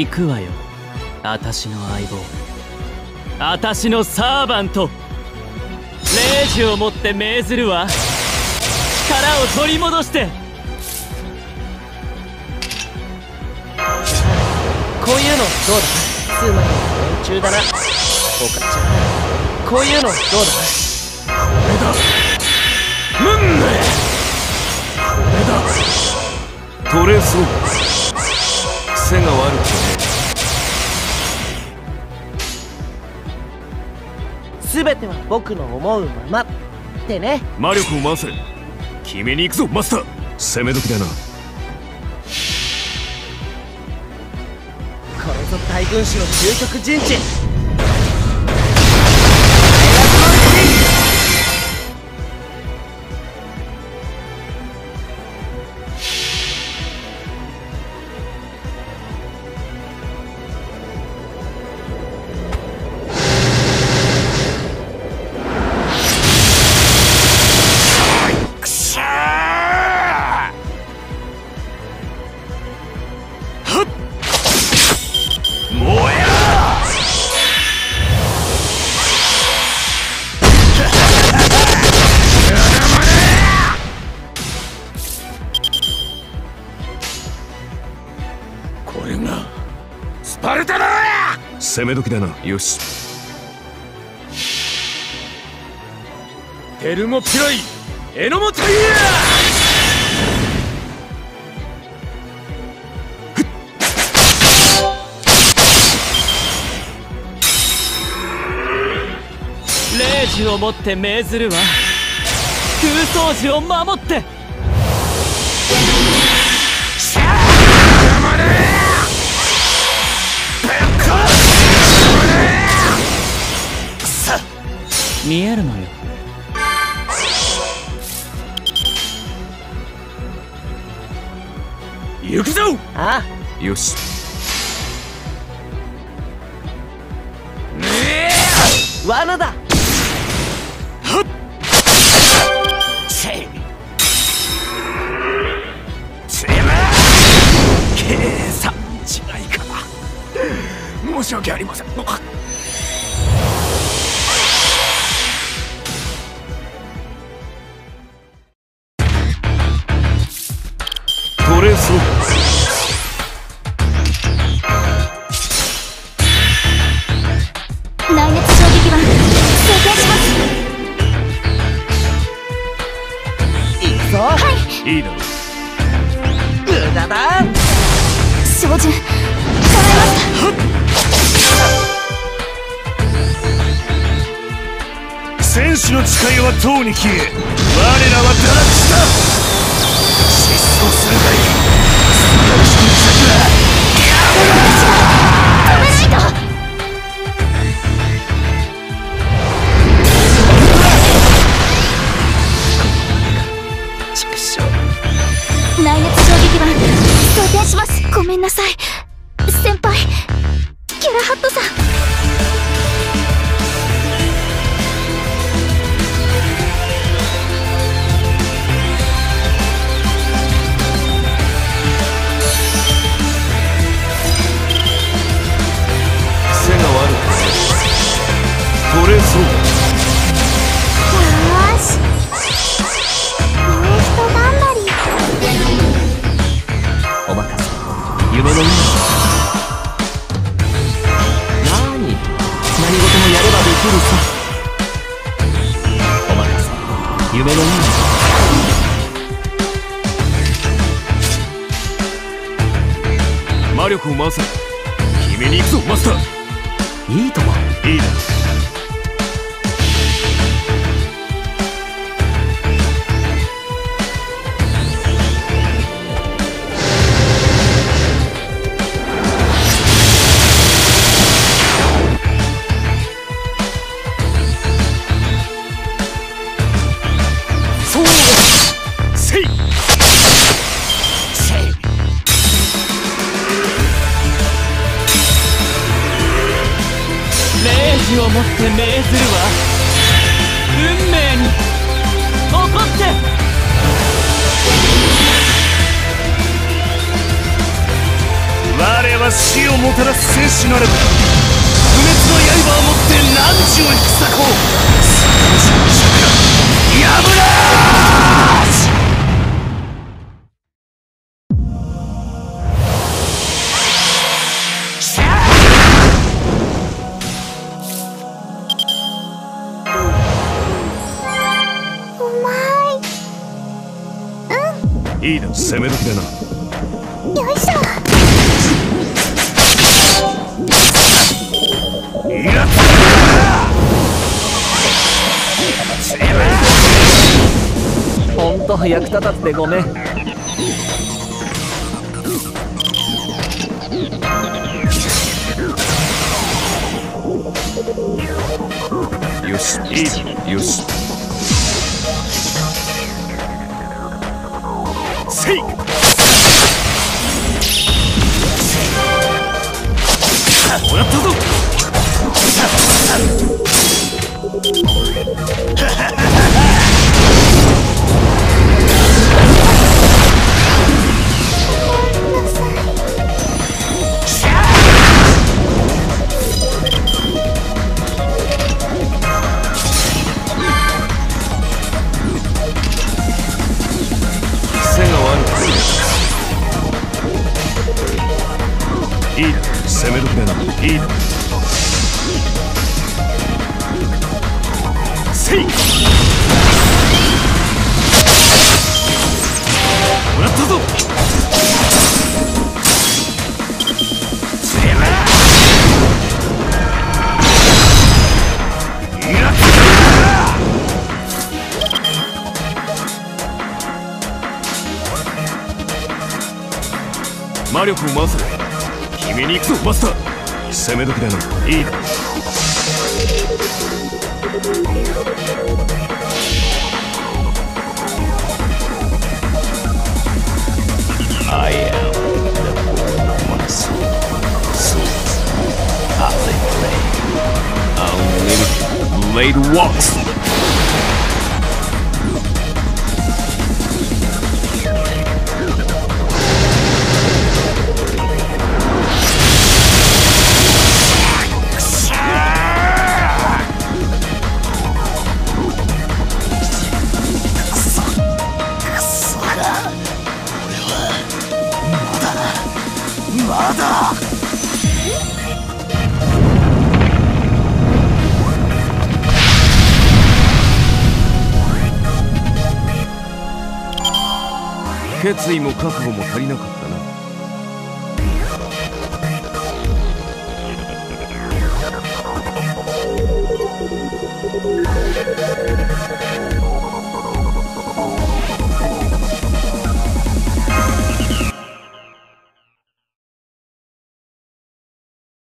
行くわよ、私の相棒、私のサーバント。レージをもって命ずるわ。力を取り戻して。こういうのどうだ、ツーマンの連中だな。おかちゃん、こういうのどうだ。これだ、ムンネ。これだ、トレソー。癖が悪くね。 全ては僕の思うままってね。魔力を回せ、決めに行くぞマスター。攻め時だな。これぞ大軍師の究極陣地。攻め時だな。よし、テルモピロイエノモタリア。レージをもって命ずるは空想時を守って。 見えるのよ。行くぞ。ああ、よし。罠だ。はっ。せい。せめ。計算違いかな。申し訳ありません。 いいだろう。無駄だ。照準、叶えました。戦士の誓いはとうに消え、我らは堕落した。失踪するがいい。素晴らしい策だ。やめろ。 内熱衝撃は装填します。ごめんなさい先輩。キャラハットさん、癖が悪い。取れそうだ。 魔力を回せ、決めに行くぞマスター。いいとも。いいだ。そうだ。せい。 をもって命ずるは運命に怒って。我は死ををもたらす戦士なれば不滅の刃を持って汝を引き裂こう。サトシのチャクラ破れ！いいだ、攻め時だな。よいしょ。いや、ほんと役立たずでごめん。よし、いい、よし。せい！もらったぞ！魔力を回せ。決めに行くぞマスター。攻め時だな。いいだ。I am the born of my soul. As I play, our blade walks.決意も覚悟も足りなかったな。